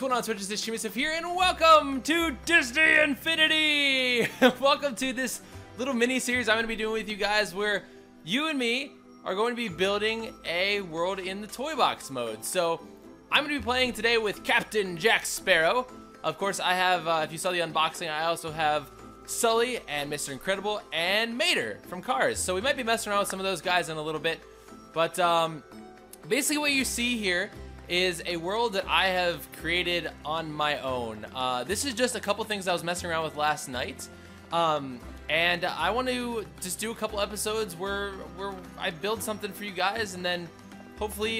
what's going on Twitch? It's Chimneyswift here, and welcome to Disney Infinity! Welcome to this little mini-series I'm going to be doing with you guys where you and me are going to be building a world in the Toy Box mode. So, I'm going to be playing today with Captain Jack Sparrow. Of course, I have, if you saw the unboxing, I also have Sulley and Mr. Incredible and Mater from Cars. So, we might be messing around with some of those guys in a little bit. But, basically what you see here is a world that I have created on my own. This is just a couple things I was messing around with last night. And I want to just do a couple episodes where I build something for you guys, and then hopefully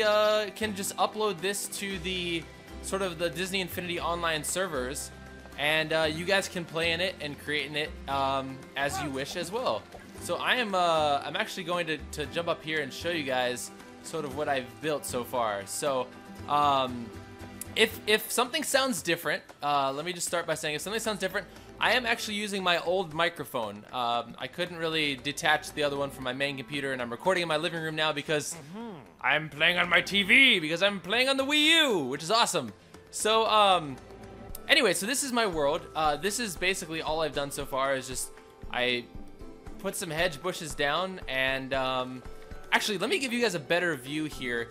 can just upload this to the sort of the Disney Infinity online servers, and you guys can play in it and create in it as you wish as well. So I'm actually going to jump up here and show you guys sort of what I've built so far. So if something sounds different, let me just start by saying if something sounds different, I am actually using my old microphone. I couldn't really detach the other one from my main computer, and I'm recording in my living room now because I'm playing on my TV, because I'm playing on the Wii U, which is awesome. So anyway, so this is my world. This is basically all I've done so far is just I put some hedge bushes down, and actually, let me give you guys a better view here.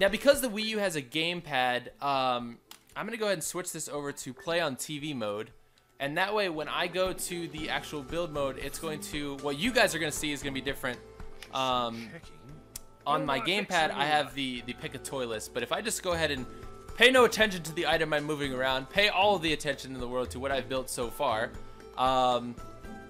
Now, because the Wii U has a gamepad, I'm going to go ahead and switch this over to play on TV mode. And that way, when I go to the actual build mode, it's going to... what you guys are going to see is going to be different. On my gamepad, I have the pick a toy list. But if I just go ahead and pay no attention to the item I'm moving around, pay all the attention in the world to what I've built so far... yeah,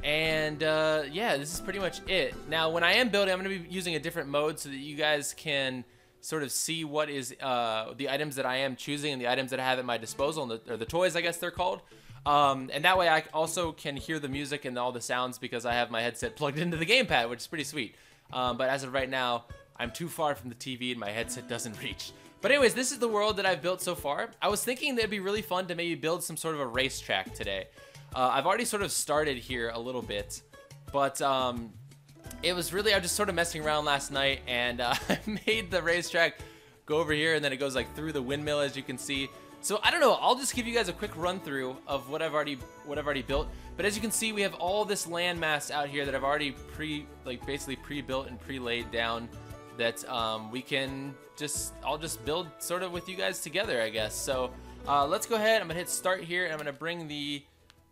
this is pretty much it. Now, when I am building, I'm going to be using a different mode so that you guys can sort of see what is the items that I am choosing and the items that I have at my disposal, and or the toys, I guess they're called. And that way I also can hear the music and all the sounds because I have my headset plugged into the gamepad, which is pretty sweet. But as of right now, I'm too far from the TV and my headset doesn't reach. But anyways, this is the world that I've built so far. I was thinking that it'd be really fun to maybe build some sort of a racetrack today. I've already sort of started here a little bit, but it was really, I was just sort of messing around last night, and I made the racetrack go over here, and then it goes like through the windmill, as you can see. So I don't know, I'll just give you guys a quick run through of what I've already built. But as you can see, we have all this landmass out here that I've already basically pre-built and pre-laid down that we can just, I'll just build sort of with you guys together, I guess. So let's go ahead, I'm gonna hit start here, and I'm gonna bring the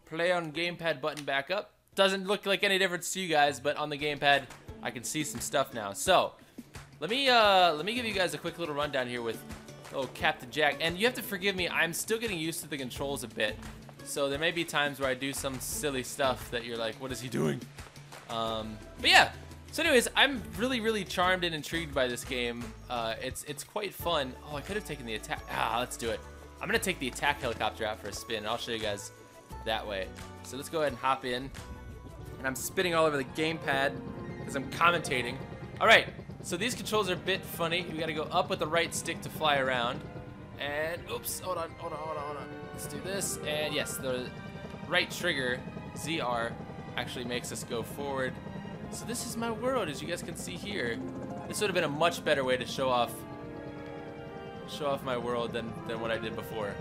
play on gamepad button back up. Doesn't look like any difference to you guys, but on the gamepad I can see some stuff now. So let me give you guys a quick little rundown here with old Captain Jack, and you have to forgive me, I'm still getting used to the controls a bit, so there may be times where I do some silly stuff that you're like, what is he doing? But yeah, so anyways, I'm really charmed and intrigued by this game. It's quite fun. Oh, I could have taken the attack. Let's do it. I'm gonna take the attack helicopter out for a spin, and I'll show you guys that way. So let's go ahead and hop in, and I'm spitting all over the gamepad as I'm commentating. Alright, so these controls are a bit funny. We gotta go up with the right stick to fly around, and oops, hold on, let's do this. And yes, the right trigger ZR actually makes us go forward. So this is my world, as you guys can see here. This would have been a much better way to show off my world than what I did before.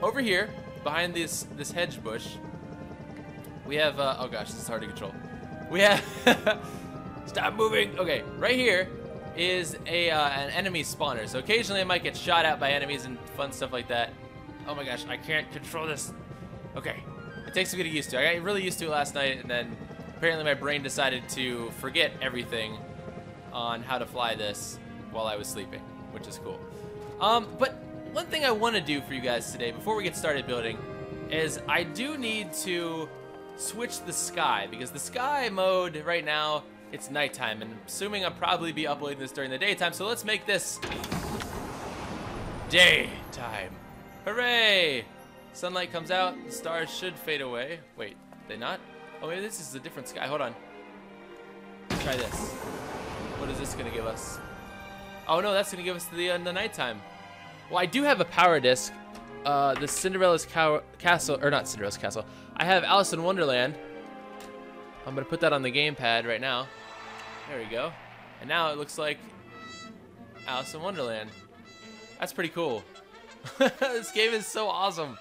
Over here behind this hedge bush, we have oh gosh, this is hard to control. We have stop moving. Okay, right here is a an enemy spawner. So occasionally I might get shot at by enemies and fun stuff like that. Oh my gosh, I can't control this. Okay, it takes a bit of used to. I got really used to it last night, and then apparently my brain decided to forget everything on how to fly this while I was sleeping, which is cool. But one thing I want to do for you guys today, before we get started building, is I do need to switch the sky, because the sky mode right now, it's nighttime, and I'm assuming I'll probably be uploading this during the daytime, so let's make this daytime. Hooray! Sunlight comes out, the stars should fade away. Wait, they not? Oh, maybe this is a different sky. Hold on. Let's try this. What is this going to give us? Oh no, that's going to give us the nighttime. Well, I do have a power disc, the Cinderella's Castle, or not Cinderella's Castle, I have Alice in Wonderland. I'm going to put that on the gamepad right now. There we go. And now it looks like Alice in Wonderland. That's pretty cool. This game is so awesome.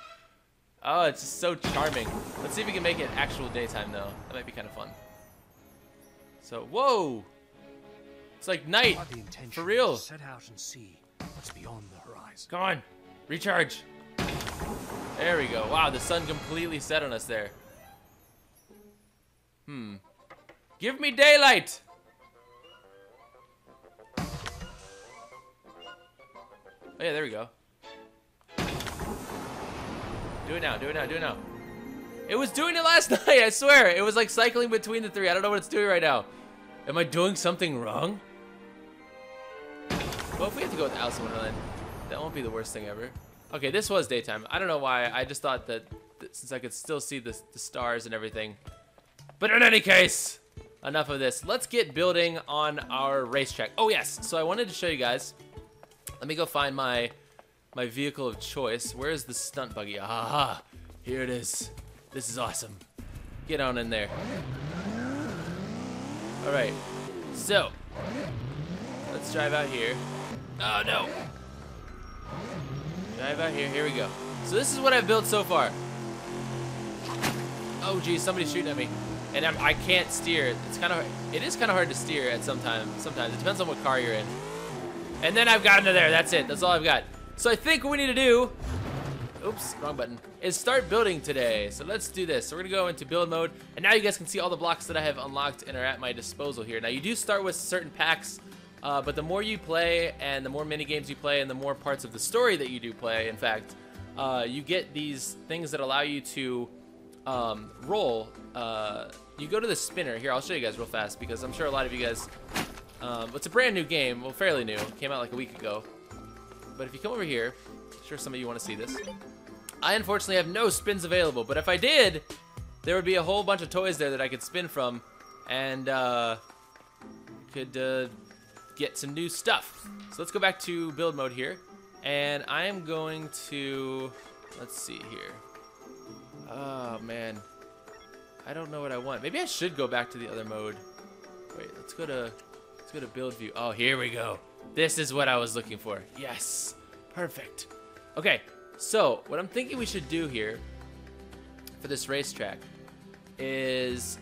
Oh, it's just so charming. Let's see if we can make it actual daytime, though. That might be kind of fun. So, whoa! It's like night. For real. Set out and see what's beyond the horizon. Come on, recharge. There we go. Wow, the sun completely set on us there. Hmm. Give me daylight. Oh yeah, there we go. Do it now, do it now, do it now. It was doing it last night, I swear. It was like cycling between the three. I don't know what it's doing right now. Am I doing something wrong? Well, if we have to go with Alice in Wonderland, that won't be the worst thing ever. Okay, this was daytime. I don't know why. I just thought that, since I could still see the stars and everything. But in any case, enough of this. Let's get building on our racetrack. Oh, yes. So I wanted to show you guys. Let me go find my vehicle of choice. Where is the stunt buggy? Aha! Here it is. This is awesome. Get on in there. All right. So let's drive out here. Oh no! Drive out here. Here we go. So this is what I've built so far. Oh geez, somebody's shooting at me, and I can't steer. It is kind of hard to steer at sometimes. It depends on what car you're in. And then I've gotten to there. That's it. That's all I've got. So I think what we need to do, oops, wrong button, is start building today. So let's do this. So we're going to go into build mode. And now you guys can see all the blocks that I have unlocked and are at my disposal here. Now you do start with certain packs, but the more you play and the more mini games you play and the more parts of the story that you do play, in fact, you get these things that allow you to roll. You go to the spinner. Here, I'll show you guys real fast because I'm sure a lot of you guys, it's a brand new game. Well, fairly new. It came out like a week ago. But if you come over here, I'm sure some of you want to see this. I unfortunately have no spins available, but if I did, there would be a whole bunch of toys there that I could spin from and could get some new stuff. So let's go back to build mode here. And I am going to, let's see here. Oh, man. I don't know what I want. Maybe I should go back to the other mode. Wait, let's go to build view. Oh, here we go. This is what I was looking for. Yes. Perfect. Okay. So what I'm thinking we should do here for this racetrack is,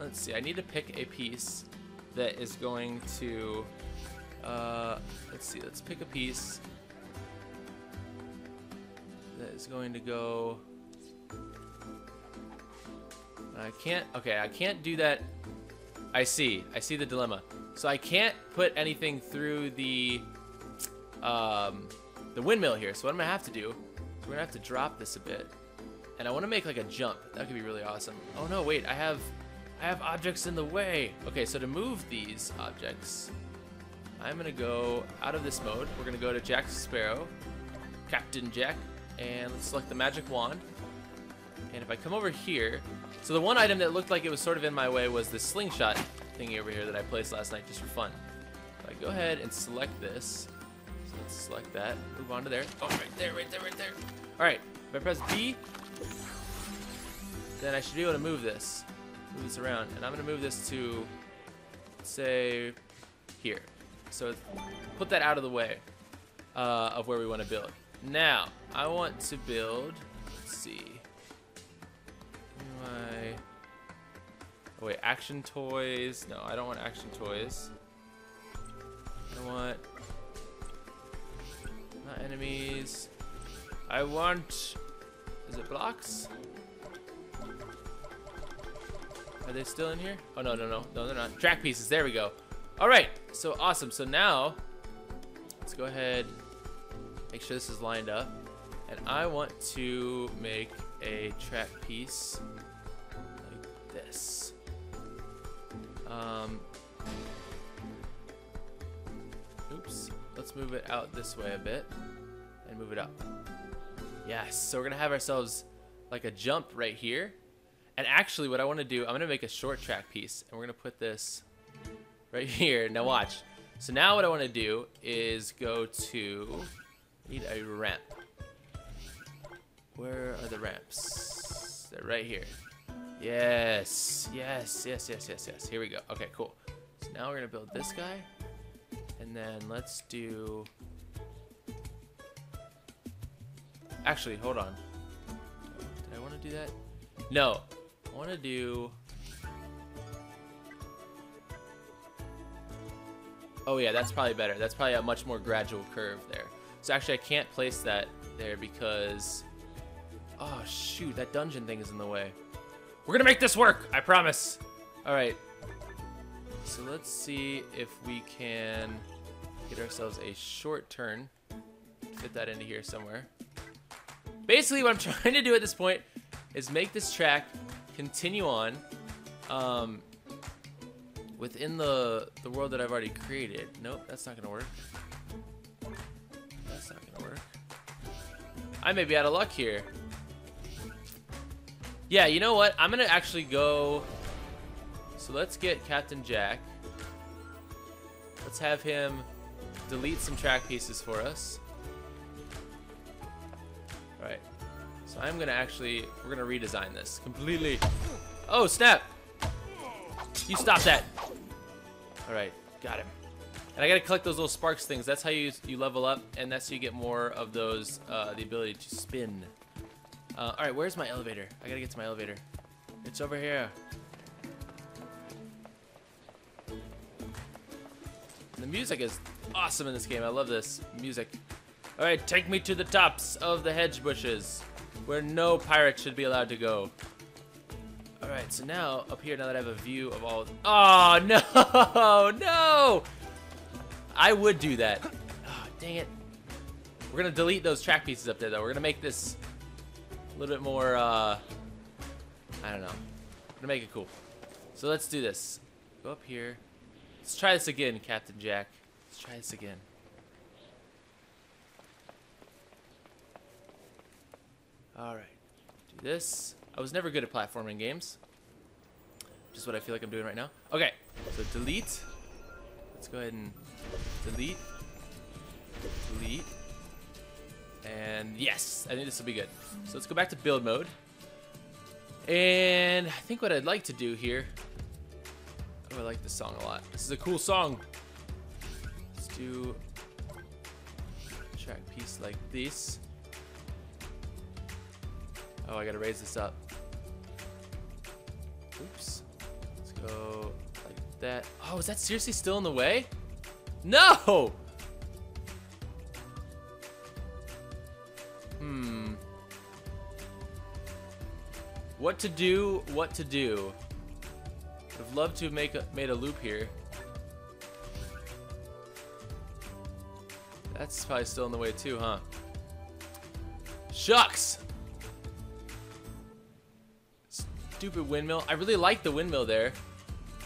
let's see, I need to pick a piece that is going to, let's see, let's pick a piece that is going to go, I can't, okay, I can't do that. I see the dilemma. So I can't put anything through the windmill here. So what I'm gonna have to do is we're gonna have to drop this a bit, and I want to make like a jump. That could be really awesome. Oh no, wait! I have objects in the way. Okay, so to move these objects, I'm gonna go out of this mode. We're gonna go to Jack Sparrow, Captain Jack, and let's select the magic wand. And if I come over here, so the one item that looked like it was sort of in my way was this slingshot thingy over here that I placed last night just for fun. So I go ahead and select this. So let's select that. Move on to there. Oh, right there, right there, right there. All right. If I press B, then I should be able to move this. Move this around. And I'm going to move this to, say, here. So put that out of the way of where we want to build. Now, I want to build, let's see. Oh wait, action toys. No, I don't want action toys. I want not enemies. I want, is it blocks? Are they still in here? Oh no, no, no, no, they're not. Track pieces, there we go. All right, so awesome. So now let's go ahead, make sure this is lined up. And I want to make a track piece like this. Oops, let's move it out this way a bit and move it up. Yes, so we're gonna have ourselves like a jump right here. And actually what I want to do, I'm gonna make a short track piece and we're gonna put this right here. Now watch. So now what I want to do is go to, need a ramp. Where are the ramps? They're right here. Yes, yes, yes, yes, yes, yes. Here we go. Okay, cool. So now we're gonna build this guy, and then let's do Actually, hold on. Did I want to do that? No. I want to do... Oh yeah, that's probably better. That's probably a much more gradual curve there. So actually I can't place that there because... Oh shoot, that dungeon thing is in the way. We're gonna make this work, I promise. All right. So let's see if we can get ourselves a short turn. Fit that into here somewhere. Basically what I'm trying to do at this point is make this track continue on within the world that I've already created. Nope, that's not gonna work. That's not gonna work. I may be out of luck here. Yeah, you know what? I'm gonna actually go... So let's get Captain Jack. Let's have him delete some track pieces for us. Alright. So I'm gonna actually... We're gonna redesign this completely. Oh, snap! You stop that! Alright, got him. And I gotta collect those little sparks things. That's how you level up, and that's how you get more of those, the ability to spin. Alright, where's my elevator? I gotta get to my elevator. It's over here. The music is awesome in this game. I love this music. Alright, take me to the tops of the hedge bushes, where no pirate should be allowed to go. Alright, so now, up here, now that I have a view of all... Oh, no! No! I would do that. Oh, dang it. We're gonna delete those track pieces up there, though. We're gonna make this a little bit more, I don't know. We're gonna make it cool. So let's do this. Go up here. Let's try this again, Captain Jack. Let's try this again. Alright. Do this. I was never good at platforming games. Just what I feel like I'm doing right now. Okay. So delete. Let's go ahead and delete. Delete. And yes. I think this will be good. So let's go back to build mode. And I think what I'd like to do here... Oh, I like this song a lot. This is a cool song. Let's do a track piece like this. Oh, I gotta raise this up. Oops. Let's go like that. Oh, is that seriously still in the way? No! Hmm. What to do, what to do. Would have loved to have made a loop here. That's probably still in the way too, huh? Shucks! Stupid windmill. I really like the windmill there,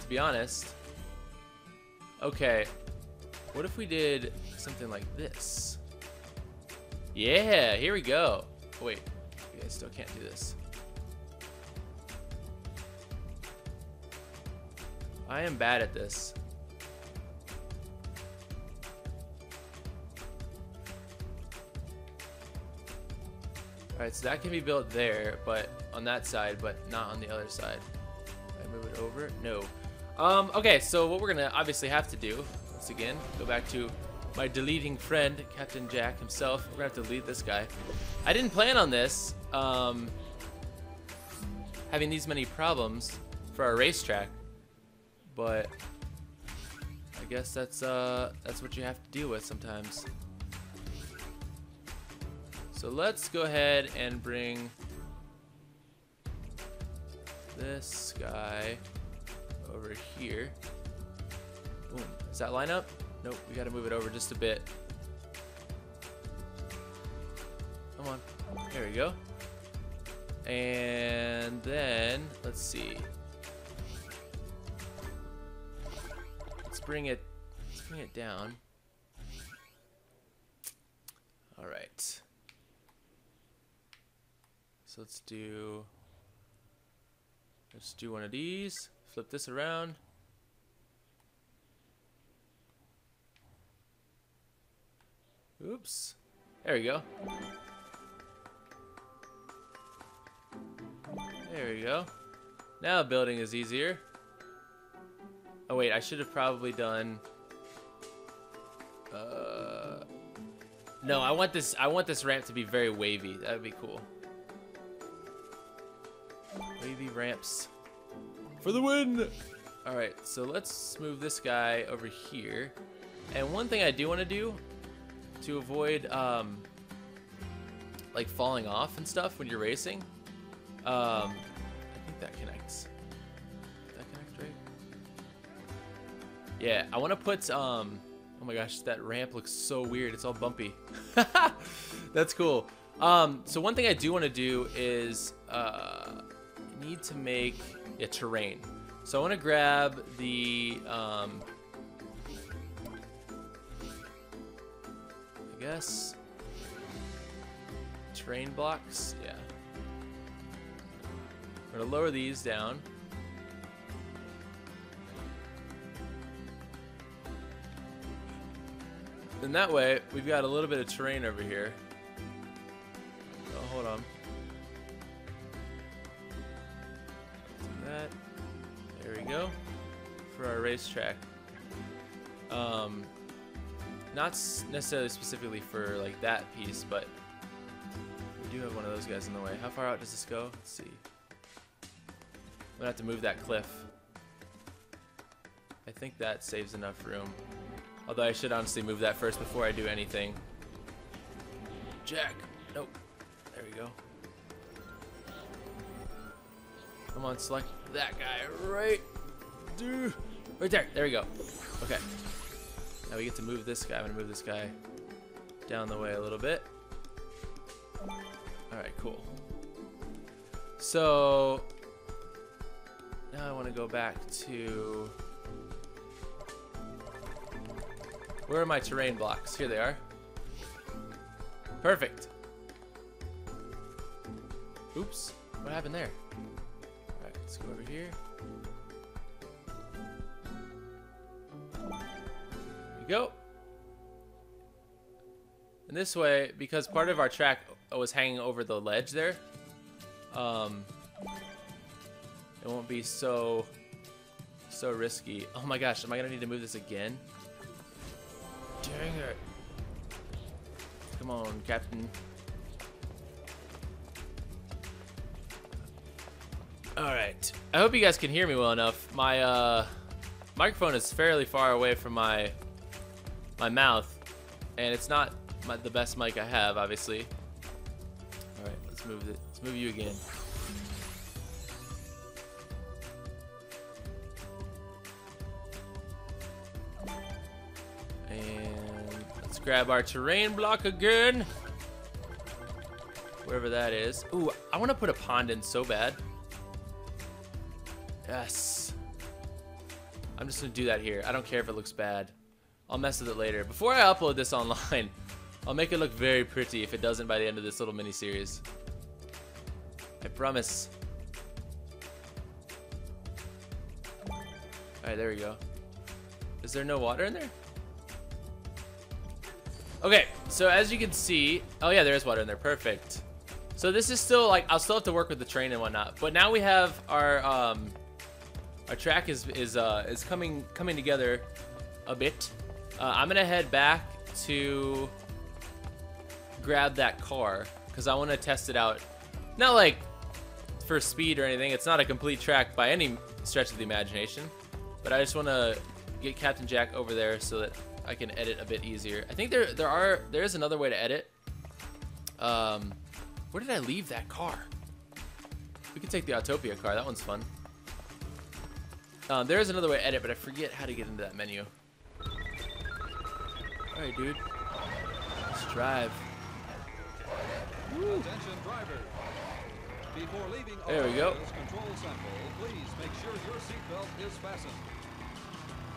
to be honest. Okay. What if we did something like this? Yeah, here we go. Oh, wait, I still can't do this. I am bad at this. Alright, so that can be built there, but on that side, but not on the other side. Can I move it over? No. Okay, so what we're gonna obviously have to do, once again, go back to my deleting friend, Captain Jack himself. We're gonna have to delete this guy. I didn't plan on this, having these many problems for our racetrack. But I guess that's what you have to deal with sometimes. So let's go ahead and bring this guy over here. Boom. Does that line up? Nope, we gotta move it over just a bit. Come on. There we go. And then, let's see. Let's bring it down. All right. So let's do one of these. Flip this around. Oops. There we go. There we go. Now building is easier. Oh wait, I should have probably done... No, I want this ramp to be very wavy. That would be cool. Wavy ramps. For the win! Alright, so let's move this guy over here. And one thing I do want to do to avoid like falling off and stuff when you're racing. I think that connects. Did that connect right? Yeah, I want to put oh my gosh, that ramp looks so weird. It's all bumpy. That's cool. So one thing I do want to do is need to make a terrain. So I want to grab the I guess terrain blocks. Yeah, I'm gonna lower these down. And that way, we've got a little bit of terrain over here. Oh, hold on. Let's do that. There we go. For our racetrack. Not necessarily specifically for like that piece, but we do have one of those guys in the way. How far out does this go? Let's see. I'm gonna have to move that cliff. I think that saves enough room. Although I should honestly move that first before I do anything. Jack! Nope. There we go. Come on, select that guy right there. Right there. There we go. Okay. Now we get to move this guy. I'm going to move this guy down the way a little bit. Alright, cool. So now I want to go back to... Where are my terrain blocks? Here they are. Perfect. Oops. What happened there? Alright, let's go over here. There we go. And this way, because part of our track was hanging over the ledge there, it won't be so risky. Oh my gosh, am I going to need to move this again? Dang it. Come on, Captain. Alright. I hope you guys can hear me well enough. My microphone is fairly far away from my mouth. And it's not the best mic I have, obviously. Alright, let's move it. Let's move you again. Grab our terrain block again, wherever that is. Ooh, I want to put a pond in so bad. Yes. I'm just going to do that here. I don't care if it looks bad. I'll mess with it later. Before I upload this online, I'll make it look very pretty if it doesn't by the end of this little mini-series. I promise. All right, there we go. Is there no water in there? Okay, so as you can see, oh yeah, there is water in there. Perfect. So this is still like, I'll still have to work with the train and whatnot, but now we have our track is coming together a bit. I'm gonna head back to grab that car because I want to test it out. Not like for speed or anything. It's not a complete track by any stretch of the imagination, but I just want to get Captain Jack over there so that I can edit a bit easier. I think there is another way to edit. Where did I leave that car? We could take the Autopia car. That one's fun. There is another way to edit, but I forget how to get into that menu. All right, dude. Let's drive. Woo. Attention drivers. Before leaving there we go. Control sample, please make sure your seatbelt is fastened.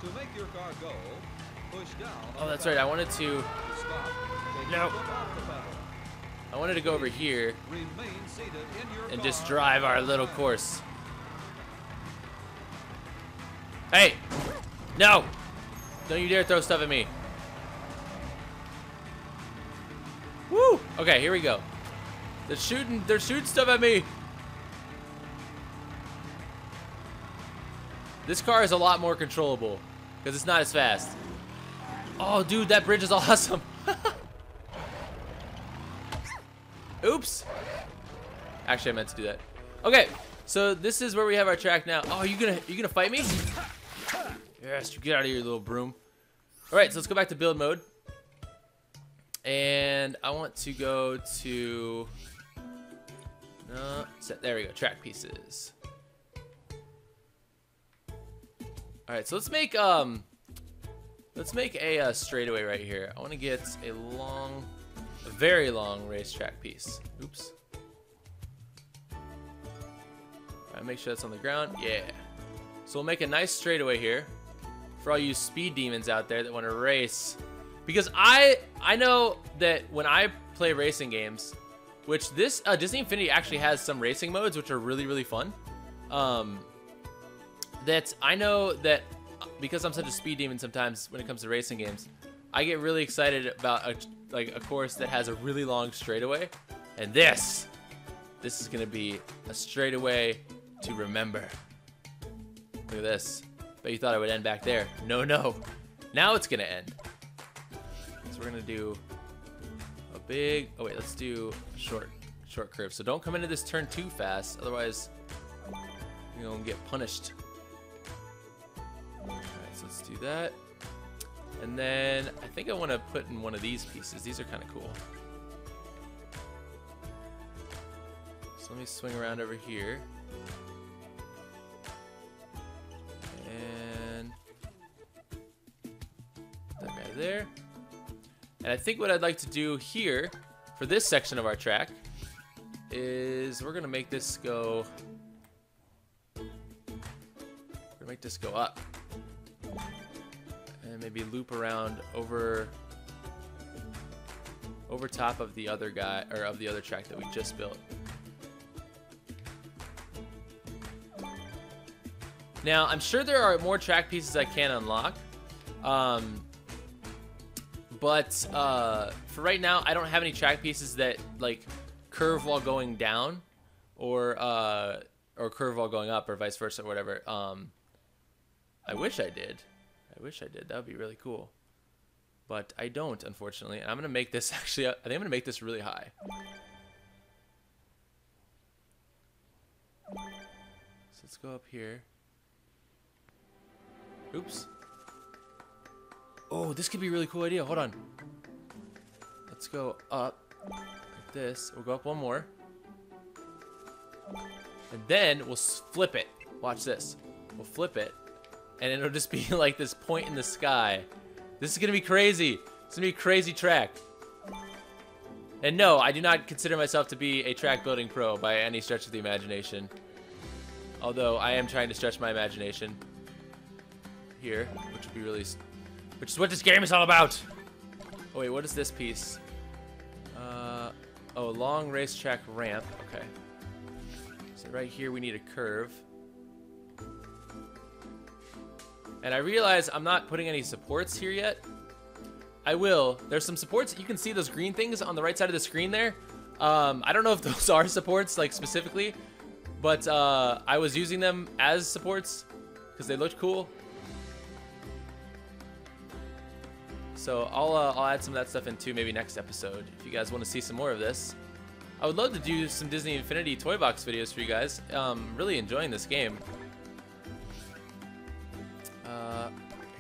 To make your car go, push down. Oh, that's right. I wanted to. No. I wanted to go over here and just drive our little course. Hey! No! Don't you dare throw stuff at me. Woo! Okay, here we go. They're shooting stuff at me. This car is a lot more controllable because it's not as fast. Oh, dude, that bridge is awesome. Oops. Actually, I meant to do that. Okay, so this is where we have our track now. Oh, you gonna fight me? Yes, you get out of here, little broom. All right, so let's go back to build mode. And I want to go to set. There we go, track pieces. All right, so let's make a straightaway right here. I want to get a long, a very long racetrack piece. Oops. All right, make sure that's on the ground. Yeah. So we'll make a nice straightaway here for all you speed demons out there that want to race. Because I know that when I play racing games, which this Disney Infinity actually has some racing modes, which are really, really fun. That I know that because I'm such a speed demon sometimes when it comes to racing games, I get really excited about a course that has a really long straightaway. And this is gonna be a straightaway to remember. Look at this. Bet you thought it would end back there. No, no. Now it's gonna end. So we're gonna do a big, oh wait, let's do a short curve. So don't come into this turn too fast, otherwise you're gonna get punished. All right, so let's do that. And then I think I want to put in one of these pieces. These are kind of cool. So let me swing around over here. And that guy there. And I think what I'd like to do here for this section of our track is we're going to make this go up. And maybe loop around over top of the other guy, or of the other track that we just built. Now, I'm sure there are more track pieces I can unlock. But for right now, I don't have any track pieces that like curve while going down or curve while going up or vice versa or whatever. I wish I did. That would be really cool. But I don't, unfortunately. And I'm going to make this actually, I think I'm going to make this really high. So let's go up here. Oops. Oh, this could be a really cool idea. Hold on. Let's go up like this. We'll go up one more. And then we'll flip it. Watch this. We'll flip it. And it'll just be like this point in the sky. This is gonna be crazy. It's gonna be a crazy track. And no, I do not consider myself to be a track building pro by any stretch of the imagination. Although I am trying to stretch my imagination here, which would be really, which is what this game is all about. Oh wait, what is this piece? Oh, long racetrack ramp. Okay. So right here we need a curve. And I realize I'm not putting any supports here yet. I will. There's some supports. You can see those green things on the right side of the screen there. I don't know if those are supports, like specifically, but I was using them as supports because they looked cool. So I'll add some of that stuff in too, maybe next episode. If you guys want to see some more of this, I would love to do some Disney Infinity Toy Box videos for you guys. Really enjoying this game.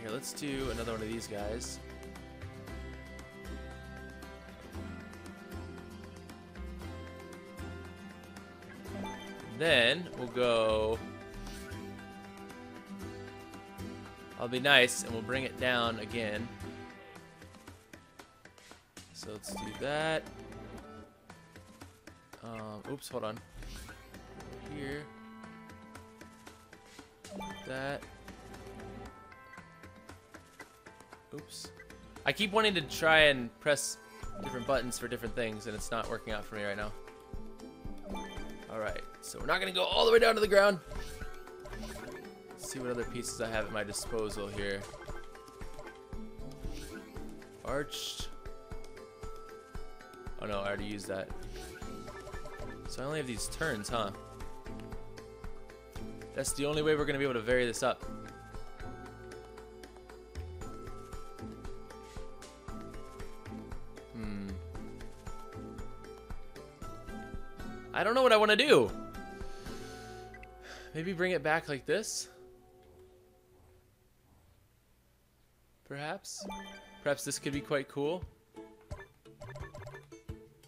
Here, let's do another one of these guys. Then we'll go. I'll be nice and we'll bring it down again. So let's do that. Oops, hold on. Here. That. Oops. I keep wanting to try and press different buttons for different things, and it's not working out for me right now. Alright, so we're not going to go all the way down to the ground. Let's see what other pieces I have at my disposal here. Arched. Oh no, I already used that. So I only have these turns, huh? That's the only way we're going to be able to vary this up. I don't know what I want to do. Maybe bring it back like this? Perhaps? Perhaps this could be quite cool.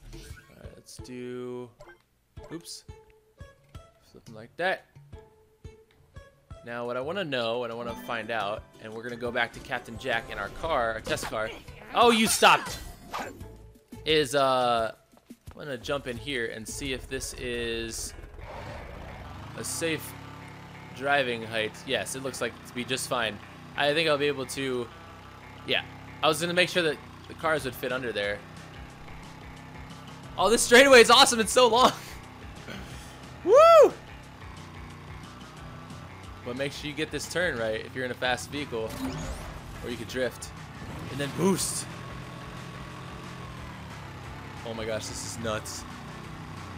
Alright, let's do... Oops. Something like that. Now what I want to know, what I want to find out, and we're going to go back to Captain Jack in our car, our test car. Oh, you stopped! Is, I'm going to jump in here and see if this is a safe driving height. Yes, it looks like to be just fine. I think I'll be able to, yeah. I was going to make sure that the cars would fit under there. Oh, this straightaway is awesome. It's so long. Woo! But make sure you get this turn right if you're in a fast vehicle. Or you could drift. And then boost. Oh my gosh, this is nuts.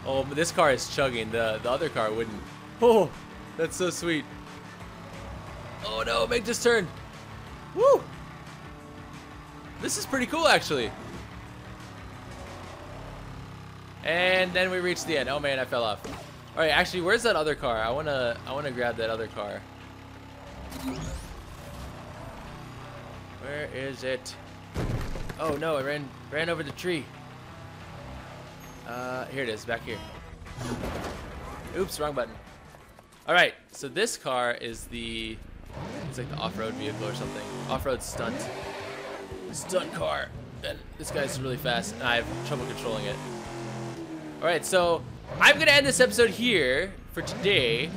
Oh, but this car is chugging. The other car wouldn't. Oh, that's so sweet. Oh no, make this turn. Woo! This is pretty cool, actually. And then we reached the end. Oh man, I fell off. All right, actually, where's that other car? I wanna grab that other car. Where is it? Oh no, I ran over the tree. Here it is, back here. Oops, wrong button. All right, so this car is the, it's like the off-road vehicle or something. Off-road stunt car. And this guy's really fast, and I have trouble controlling it. All right, so I'm gonna end this episode here for today,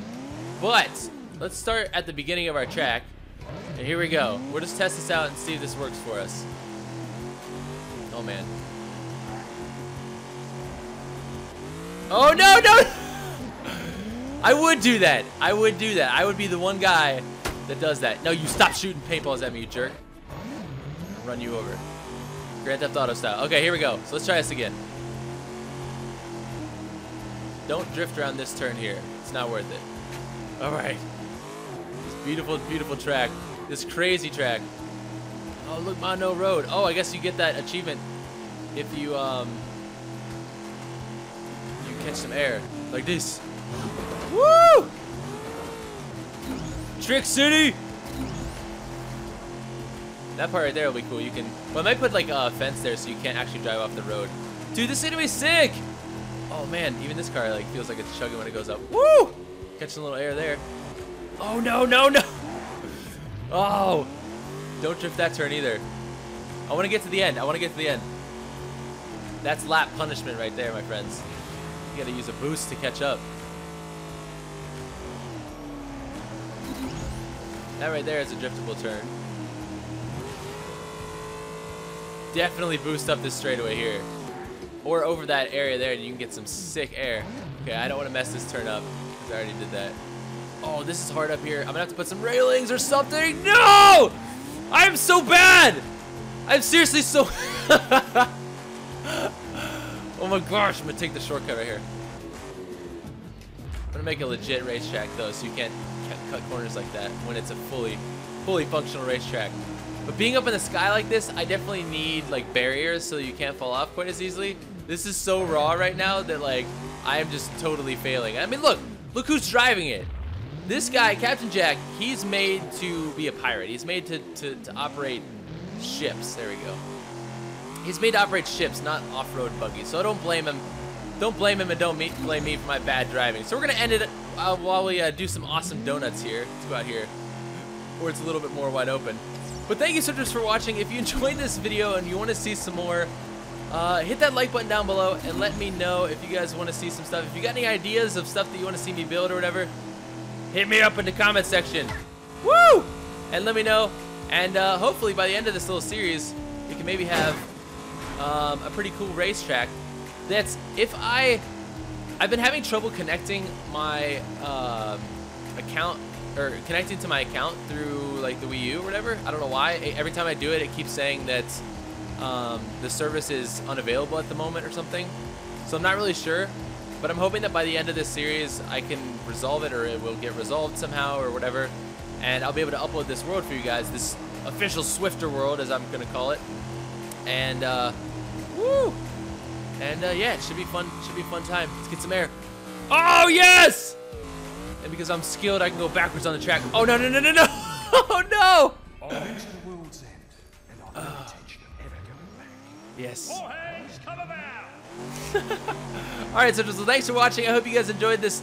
but let's start at the beginning of our track. And here we go. We'll just test this out and see if this works for us. Oh man. Oh no, no! I would do that. I would do that. I would be the one guy that does that. No, you stop shooting paintballs at me, you jerk. I'll run you over. Grand Theft Auto style. Okay, here we go. So let's try this again. Don't drift around this turn here. It's not worth it. All right. This beautiful, beautiful track. This crazy track. Oh, look, Mono Road. Oh, I guess you get that achievement if you, you catch some air. Like this. Woo! Trick City! That part right there will be cool. You can, well, I might put like a fence there so you can't actually drive off the road. Dude, this is gonna be sick! Oh man, even this car like feels like it's chugging when it goes up. Woo! Catching a little air there. Oh no, no, no! Oh! Don't drift that turn either. I want to get to the end. I want to get to the end. That's lap punishment right there, my friends. You gotta use a boost to catch up. That right there is a driftable turn. Definitely boost up this straightaway here. Or over that area there, and you can get some sick air. Okay, I don't want to mess this turn up, because I already did that. Oh, this is hard up here. I'm going to have to put some railings or something. No! I'm so bad! I'm seriously so... Oh my gosh, I'm going to take the shortcut right here. I'm going to make a legit racetrack, though, so you can't cut corners like that when it's a fully functional racetrack. But being up in the sky like this, I definitely need, like, barriers so you can't fall off quite as easily. This is so raw right now that, like, I am just totally failing. I mean, look who's driving it. This guy, Captain Jack, he's made to be a pirate. He's made to operate ships. There we go. He's made to operate ships, not off-road buggies. So don't blame him. Don't blame him, and don't blame me for my bad driving. So we're going to end it while we do some awesome donuts here. Let's go out here where it's a little bit more wide open. But thank you so much for watching. If you enjoyed this video and you want to see some more, hit that like button down below and let me know if you guys want to see some stuff. If you got any ideas of stuff that you want to see me build or whatever, hit me up in the comment section. Woo! And let me know. And hopefully by the end of this little series, we can maybe have a pretty cool racetrack. That's if I've been having trouble connecting my account, or connecting to my account through like the Wii U or whatever. I don't know why. Every time I do it, it keeps saying that the service is unavailable at the moment or something. So I'm not really sure, but I'm hoping that by the end of this series, I can resolve it, or it will get resolved somehow or whatever. And I'll be able to upload this world for you guys, this official Swifter world, as I'm going to call it. And, woo! And yeah, it should be fun. Should be a fun time. Let's get some air. Oh, yes! And because I'm skilled, I can go backwards on the track. Oh, no, no, no, no, no! Oh, no! Yes. Alright, so just thanks for watching. I hope you guys enjoyed this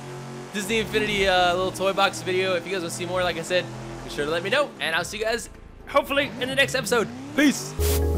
Disney Infinity little toy box video. If you guys want to see more, like I said, be sure to let me know. And I'll see you guys, hopefully, in the next episode. Peace!